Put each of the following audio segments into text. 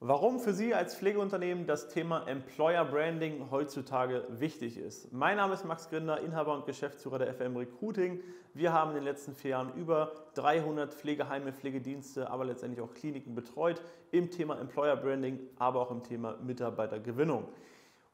Warum für Sie als Pflegeunternehmen das Thema Employer Branding heutzutage wichtig ist. Mein Name ist Max Grinda, Inhaber und Geschäftsführer der FM Recruiting. Wir haben in den letzten 4 Jahren über 300 Pflegeheime, Pflegedienste, aber letztendlich auch Kliniken betreut im Thema Employer Branding, aber auch im Thema Mitarbeitergewinnung.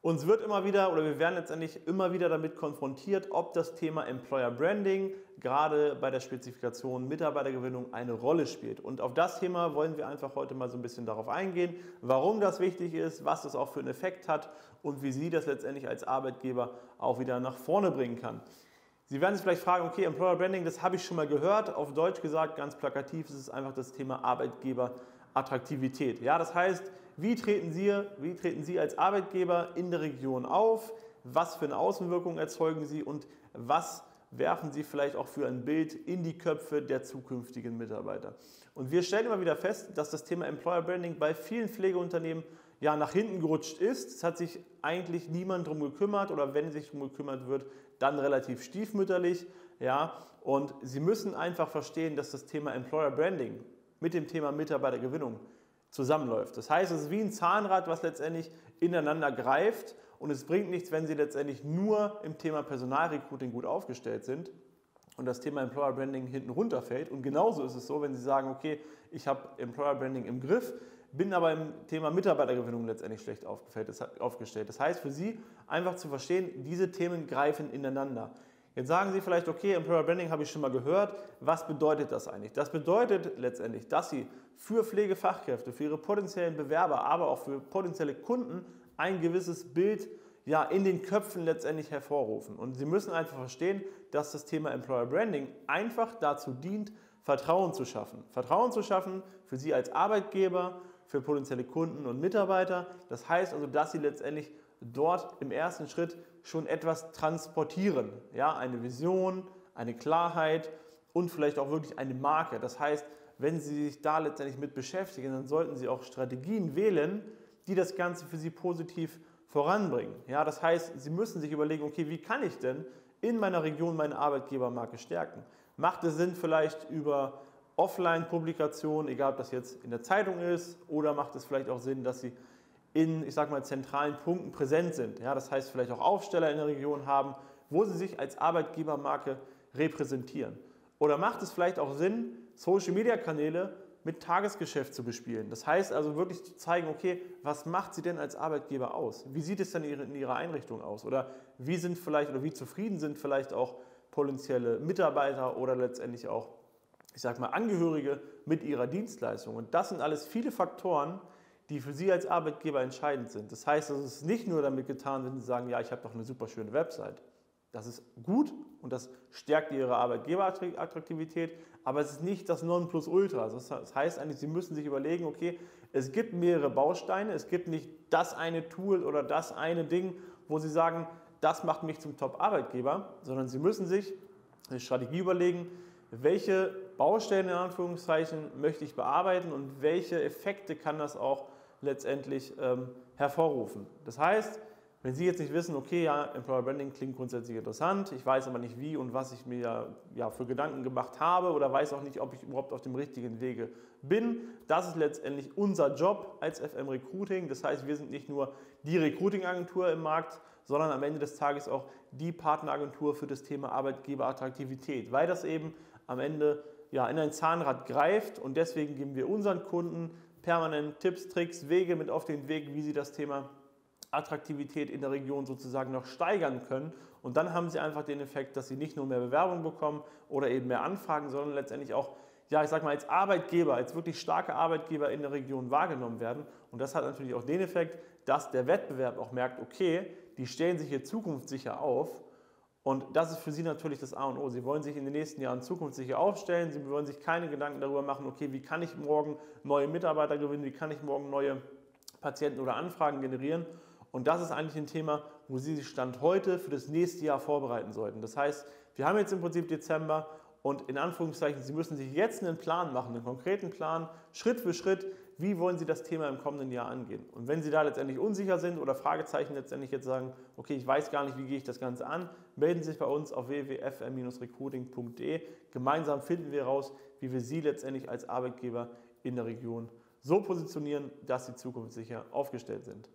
Uns wird immer wieder oder wir werden letztendlich immer wieder damit konfrontiert, ob das Thema Employer Branding gerade bei der Spezifikation Mitarbeitergewinnung eine Rolle spielt. Und auf das Thema wollen wir einfach heute mal so ein bisschen darauf eingehen, warum das wichtig ist, was das auch für einen Effekt hat und wie Sie das letztendlich als Arbeitgeber auch wieder nach vorne bringen kann. Sie werden sich vielleicht fragen, okay, Employer Branding, das habe ich schon mal gehört. Auf Deutsch gesagt, ganz plakativ, ist es einfach das Thema Arbeitgeberattraktivität. Ja, das heißt, wie treten Sie als Arbeitgeber in der Region auf? Was für eine Außenwirkung erzeugen Sie und was werfen Sie vielleicht auch für ein Bild in die Köpfe der zukünftigen Mitarbeiter? Und wir stellen immer wieder fest, dass das Thema Employer Branding bei vielen Pflegeunternehmen ja nach hinten gerutscht ist. Es hat sich eigentlich niemand drum gekümmert oder wenn sich drum gekümmert wird, dann relativ stiefmütterlich. Ja, und Sie müssen einfach verstehen, dass das Thema Employer Branding mit dem Thema Mitarbeitergewinnung zusammenläuft. Das heißt, es ist wie ein Zahnrad, was letztendlich ineinander greift und es bringt nichts, wenn Sie letztendlich nur im Thema Personalrecruiting gut aufgestellt sind und das Thema Employer Branding hinten runterfällt. Und genauso ist es so, wenn Sie sagen, okay, ich habe Employer Branding im Griff, bin aber im Thema Mitarbeitergewinnung letztendlich schlecht aufgestellt. Das heißt, für Sie einfach zu verstehen, diese Themen greifen ineinander. Jetzt sagen Sie vielleicht, okay, Employer Branding habe ich schon mal gehört, was bedeutet das eigentlich? Das bedeutet letztendlich, dass Sie für Pflegefachkräfte, für Ihre potenziellen Bewerber, aber auch für potenzielle Kunden ein gewisses Bild ja, in den Köpfen letztendlich hervorrufen. Und Sie müssen einfach verstehen, dass das Thema Employer Branding einfach dazu dient, Vertrauen zu schaffen. Vertrauen zu schaffen für Sie als Arbeitgeber, für potenzielle Kunden und Mitarbeiter. Das heißt also, dass Sie letztendlich dort im ersten Schritt schon etwas transportieren. Ja, eine Vision, eine Klarheit und vielleicht auch wirklich eine Marke. Das heißt, wenn Sie sich da letztendlich mit beschäftigen, dann sollten Sie auch Strategien wählen, die das Ganze für Sie positiv voranbringen. Ja, das heißt, Sie müssen sich überlegen, okay, wie kann ich denn in meiner Region meine Arbeitgebermarke stärken? Macht es Sinn vielleicht über Offline-Publikationen, egal ob das jetzt in der Zeitung ist, oder macht es vielleicht auch Sinn, dass Sie in, ich sag mal, zentralen Punkten präsent sind. Ja, das heißt, vielleicht auch Aufsteller in der Region haben, wo sie sich als Arbeitgebermarke repräsentieren. Oder macht es vielleicht auch Sinn, Social-Media-Kanäle mit Tagesgeschäft zu bespielen? Das heißt also wirklich zu zeigen, okay, was macht sie denn als Arbeitgeber aus? Wie sieht es denn in ihrer Einrichtung aus? Oder wie sind vielleicht, oder wie zufrieden sind vielleicht auch potenzielle Mitarbeiter oder letztendlich auch, ich sag mal, Angehörige mit ihrer Dienstleistung? Und das sind alles viele Faktoren, die für Sie als Arbeitgeber entscheidend sind. Das heißt, es ist nicht nur damit getan, wenn Sie sagen, ja, ich habe doch eine super schöne Website. Das ist gut und das stärkt Ihre Arbeitgeberattraktivität, aber es ist nicht das Nonplusultra. Das heißt eigentlich, Sie müssen sich überlegen, okay, es gibt mehrere Bausteine, es gibt nicht das eine Tool oder das eine Ding, wo Sie sagen, das macht mich zum Top-Arbeitgeber, sondern Sie müssen sich eine Strategie überlegen, welche Baustellen in Anführungszeichen möchte ich bearbeiten und welche Effekte kann das auch letztendlich hervorrufen. Das heißt, wenn Sie jetzt nicht wissen, okay, ja, Employer Branding klingt grundsätzlich interessant, ich weiß aber nicht wie und was ich mir ja für Gedanken gemacht habe oder weiß auch nicht, ob ich überhaupt auf dem richtigen Wege bin, das ist letztendlich unser Job als FM Recruiting. Das heißt, wir sind nicht nur die Recruiting-Agentur im Markt, sondern am Ende des Tages auch die Partneragentur für das Thema Arbeitgeberattraktivität, weil das eben am Ende ja, in ein Zahnrad greift und deswegen geben wir unseren Kunden permanent Tipps, Tricks, Wege mit auf den Weg, wie sie das Thema Attraktivität in der Region sozusagen noch steigern können und dann haben Sie einfach den Effekt, dass Sie nicht nur mehr Bewerbungen bekommen oder eben mehr Anfragen, sondern letztendlich auch, ja ich sag mal als Arbeitgeber, als wirklich starke Arbeitgeber in der Region wahrgenommen werden und das hat natürlich auch den Effekt, dass der Wettbewerb auch merkt, okay, die stellen sich hier zukunftssicher auf. Und das ist für Sie natürlich das A und O. Sie wollen sich in den nächsten Jahren zukunftssicher aufstellen. Sie wollen sich keine Gedanken darüber machen, okay, wie kann ich morgen neue Mitarbeiter gewinnen, wie kann ich morgen neue Patienten oder Anfragen generieren. Und das ist eigentlich ein Thema, wo Sie sich Stand heute für das nächste Jahr vorbereiten sollten. Das heißt, wir haben jetzt im Prinzip Dezember und in Anführungszeichen, Sie müssen sich jetzt einen Plan machen, einen konkreten Plan, Schritt für Schritt, wie wollen Sie das Thema im kommenden Jahr angehen. Und wenn Sie da letztendlich unsicher sind oder Fragezeichen letztendlich jetzt sagen, okay, ich weiß gar nicht, wie gehe ich das Ganze an, melden Sie sich bei uns auf www.fm-recruiting.de. Gemeinsam finden wir heraus, wie wir Sie letztendlich als Arbeitgeber in der Region so positionieren, dass sie zukunftssicher aufgestellt sind.